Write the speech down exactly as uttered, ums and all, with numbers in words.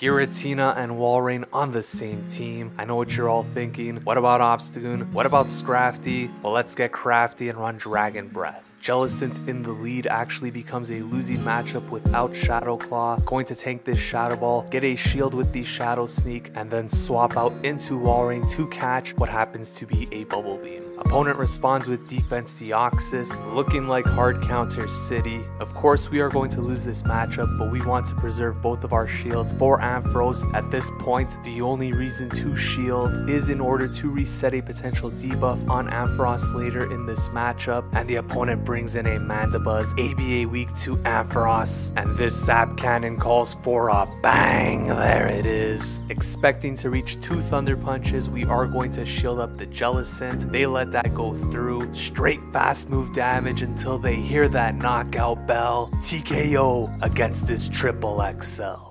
Giratina and Walrein on the same team. I know what you're all thinking. What about Obstagoon? What about Scrafty? Well, let's get crafty and run Dragon Breath. Jellicent in the lead actually becomes a losing matchup without Shadow Claw. Going to tank this Shadow Ball, get a shield with the Shadow Sneak, and then swap out into Walrein to catch what happens to be a Bubble Beam. Opponent responds with Defense Deoxys, looking like hard counter city. Of course we are going to lose this matchup, but we want to preserve both of our shields for Ampharos. At this point, the only reason to shield is in order to reset a potential debuff on Ampharos later in this matchup, and the opponent brings in a Mandibuzz, A B A weak to Ampharos, and this Zap Cannon calls for a bang. There it is. Expecting to reach two Thunder Punches, we are going to shield up the Jellicent. They let that go through. Straight fast move damage until they hear that knockout bell. T K O against this triple X L.